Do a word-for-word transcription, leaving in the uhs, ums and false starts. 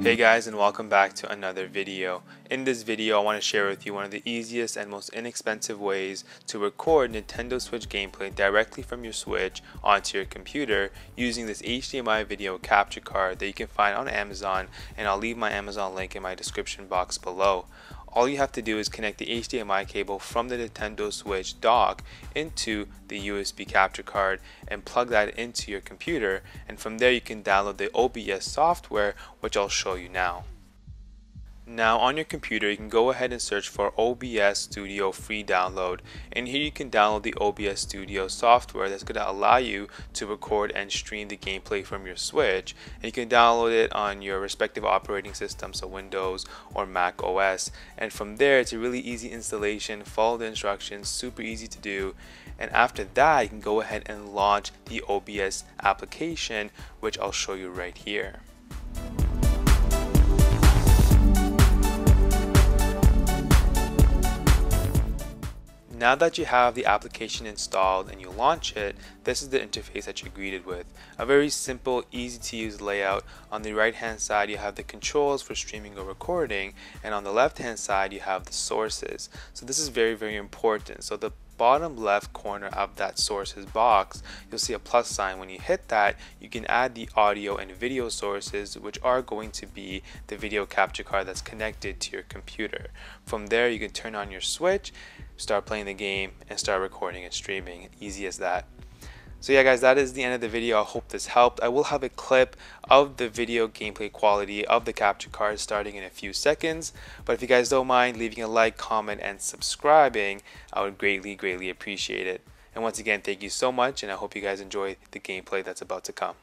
Hey guys, and welcome back to another video. In this video I want to share with you one of the easiest and most inexpensive ways to record Nintendo Switch gameplay directly from your Switch onto your computer using this H D M I video capture card that you can find on Amazon, and I'll leave my Amazon link in my description box below. All you have to do is connect the H D M I cable from the Nintendo Switch dock into the U S B capture card and plug that into your computer, and from there you can download the O B S software, which I'll show you now. Now on your computer you can go ahead and search for O B S Studio free download, and here you can download the O B S Studio software that's going to allow you to record and stream the gameplay from your Switch, and you can download it on your respective operating system, so Windows or Mac O S, and from there it's a really easy installation. Follow the instructions, super easy to do, and after that you can go ahead and launch the O B S application, which I'll show you right here. Now that you have the application installed and you launch it, this is the interface that you're greeted with. A very simple, easy to use layout. On the right hand side you have the controls for streaming or recording, and on the left hand side you have the sources. So this is very very important. So the bottom left corner of that sources box, you'll see a plus sign. When you hit that, you can add the audio and video sources, which are going to be the video capture card that's connected to your computer. From there you can turn on your Switch, start playing the game, and start recording and streaming. Easy as that. So yeah guys, that is the end of the video. I hope this helped. I will have a clip of the video gameplay quality of the capture card starting in a few seconds, but if you guys don't mind leaving a like, comment, and subscribing, I would greatly, greatly appreciate it. And once again, thank you so much, and I hope you guys enjoy the gameplay that's about to come.